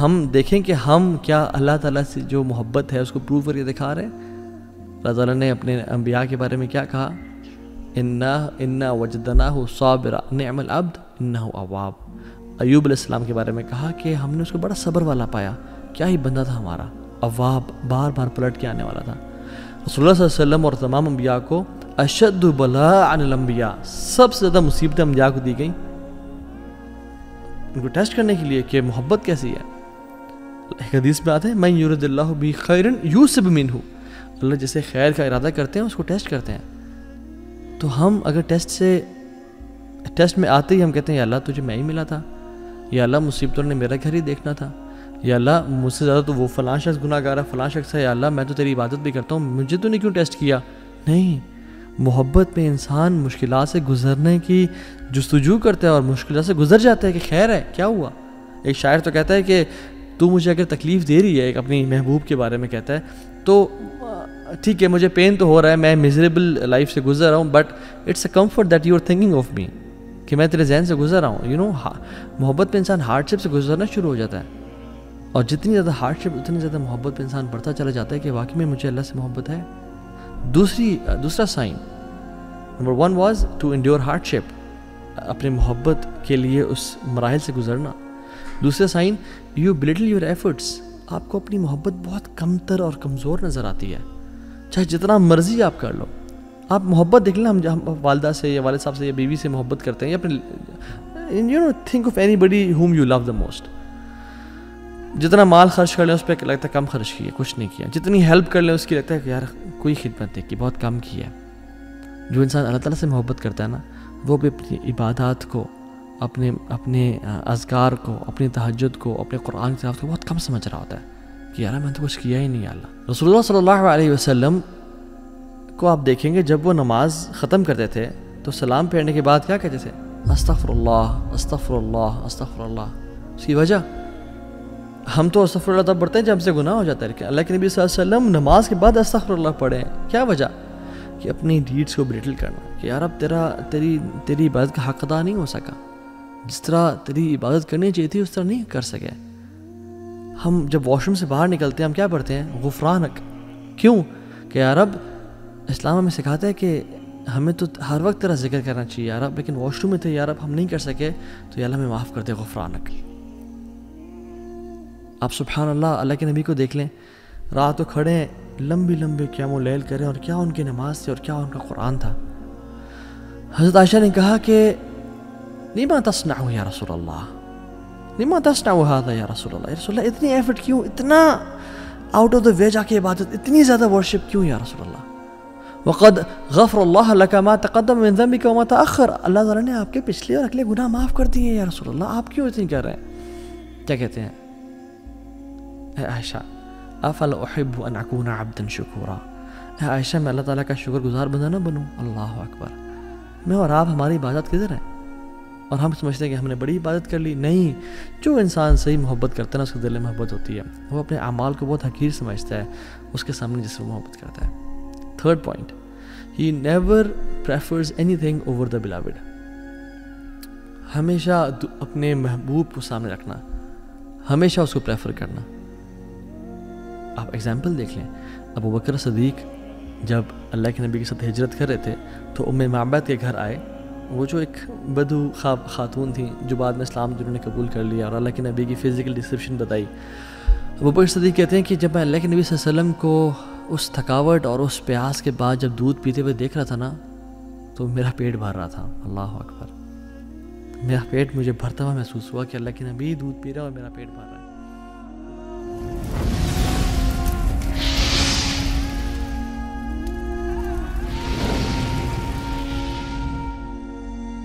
हम देखें कि हम क्या अल्लाह ताला से जो मोहब्बत है उसको प्रूव करके दिखा रहे हैं। अल्लाह ताला ने अपने अम्बिया के बारे में क्या कहा, इन्ना इन्ना वजदनाहु साबिरा निअमल अब्द इन्नहु अवाब। अय्यूब अलैहिस्सलाम के बारे में कहा कि हमने उसको बड़ा सब्र वाला पाया, क्या ही बंदा था हमारा, अवाब, बार बार पलट के आने वाला था। रसूलुल्लाह सल्लल्लाहु अलैहि वसल्लम और तमाम अम्बिया को अशद्दु बला अनिल अम्बिया, सबसे ज़्यादा मुसीबतें अम्बिया को दी गई उनको टेस्ट करने के लिए कि मोहब्बत कैसी है। एक हदीस में आता है, मैं यूरदिल्लाहु बि खैरन यूसिब मिनहु, अल्लाह जैसे खैर का इरादा करते हैं उसको टेस्ट करते हैं। तो हम अगर टेस्ट में आते ही हम कहते हैं या अल्लाह तुझे मैं ही मिला था, या अल्लाह मुसीबतों ने मेरा घर ही देखना था, या अल्लाह मुझसे ज़्यादा तो वो फ़लाँ शख्स गुनाहगार है, फ़लाँ शख्स है, या अल्लाह मैं तो तेरी इबादत भी करता हूँ, मुझे तूने क्यों टेस्ट किया। नहीं, मोहब्बत में इंसान मुश्किलात से गुजरने की जुस्तजू करता है और मुश्किलात से गुजर जाता है कि खैर है, क्या हुआ। एक शायर तो कहता है कि तू मुझे अगर तकलीफ़ दे रही है, एक अपनी महबूब के बारे में कहता है, तो ठीक है मुझे पेन तो हो रहा है, मैं मिजरेबल लाइफ से गुजर रहा हूँ, but it's a comfort that you are thinking of me, कि मैं तेरे जहन से गुजर रहा हूँ। मोहब्बत में इंसान हार्डशिप से गुजरना शुरू हो जाता है, और जितनी ज़्यादा हार्डशिप उतनी ज़्यादा मोहब्बत पर इंसान बढ़ता चला जाता है कि वाकई में मुझे अल्लाह से मोहब्बत है। दूसरा sign number 1 was to endure hardship, अपने मोहब्बत के लिए उस मराहिल से गुजरना। दूसरा sign, you belittle your efforts, आपको अपनी मोहब्बत बहुत कमतर और कमज़ोर नज़र आती है, चाहे जितना मर्जी आप कर लो। आप मोहब्बत देख लें, हम वालदा से या वाले साहब से या बीवी से मोहब्बत करते हैं, या अपने think of anybody whom you love the most. जितना माल खर्च कर लें उस पर लगता है कम खर्च किया, कुछ नहीं किया। जितनी हेल्प कर लें उसकी लगता है कि यार कोई खिदमत नहीं की, बहुत कम की है। जो इंसान अल्लाह ताला से मोहब्बत करता है ना, वो भी अपनी इबादत को, अपने अज़कार को, अपने तहज्जुद को, अपने कुरान की तिलावत को बहुत कम समझ रहा होता है कि यार मैंने तो कुछ किया ही नहीं। अल्लाह रसूलुल्लाह सल्लल्लाहु अलैहि वसल्लम को आप देखेंगे जब वो नमाज ख़त्म करते थे तो सलाम फेरने के बाद क्या कहते थे, अस्तग़फिरुल्लाह अस्तग़फिरुल्लाह अस्तग़फिरुल्लाह। उसकी वजह, हम तो अस्तग़फिरुल्लाह तब पढ़ते हैं जब हमसे गुनाह हो जाता है, अल्लाह के नबी सल्लल्लाहु अलैहि वसल्लम नमाज के बाद अस्तग़फिरुल्लाह पढ़े। क्या वजह, कि अपनी डीड्स को ब्रिटल करना कि यार अब तेरी इबादत का हक अदा नहीं हो सका, जिस तरह तेरी इबादत करनी चाहिए थी उस तरह नहीं कर सके। हम जब वॉशरूम से बाहर निकलते हैं हम क्या पढ़ते हैं, गुफ़रानक, क्यों कि यार अब इस्लाम हमें सिखाता है कि हमें तो हर वक्त तेरा जिक्र करना चाहिए यार अब, लेकिन वॉशरूम में थे यार अब हम नहीं कर सके, तो यार हमें माफ़ कर दे, गुफ़रानक। आप सुबहान अल्लाह, अल्लाह के नबी को देख लें, रात को खड़े लंबी लंबी क़याम और लैल करें, और क्या उनकी नमाज थी और क्या उनका कुरान था। हज़रत आयशा ने कहा कि लिमा तस्नाउ या रसूल अल्लाह, लिमा तस्नाउ हादा या रसूल अल्लाह, या रसूल अल्लाह इतनी एफर्ट क्यों, इतना आउट ऑफ द वे जाके इबादत, इतनी ज़्यादा वर्शिप क्यों या रसूल अल्लाह। वक़द गफ़रुल्लाह लका मा तक़द्दम मिन ज़म्बिका व मा तअख़्ख़र, अल्लाह ताला ने आपके पिछले और अगले गुनाह माफ़ कर दिए या रसूल अल्लाह, आप क्यों इतनी कर रहे हैं। क्या कहते हैं आयशा, अफल उहिब्बु अन अकूना अब्दन शुकूरा, आयशा मैं अल्लाह ताला का शुक्रगुजार बंदा ना बनूँ। अल्लाह अकबर, मैं और आप, हमारी इबादत किधर है, और हम समझते हैं कि हमने बड़ी इबादत कर ली। नहीं, जो इंसान सही मोहब्बत करता है ना उसके दिल में मोहब्बत होती है, वो अपने अमाल को बहुत हकीर समझता है उसके सामने जिससे मोहब्बत करता है। Third point, he never prefers anything over the beloved, हमेशा अपने महबूब को सामने रखना, हमेशा उसको प्रेफर करना। आप एग्ज़ाम्पल देख लें, अबू बकर सदीक़ जब अल्लाह के नबी के साथ हिजरत कर रहे थे तो उम्मे माबद के घर आए, वो जो एक बदू खातून थी जो बाद में इस्लाम जिन्होंने कबूल कर लिया, और अल्लाह के नबी की फ़िज़िकल डिस्क्रिप्शन बताई। अबू बकर सदीक़ कहते हैं कि जब मैं अल्लाह के नबी वसल्लम को उस थकावट और उस प्यास के बाद जब दूध पीते हुए देख रहा था ना, तो मेरा पेट भर रहा था। अल्लाह अकबर, मेरा पेट मुझे भरता हुआ महसूस हुआ कि अल्लाह के नबी दूध पी रहा है और मेरा पेट भर रहा है।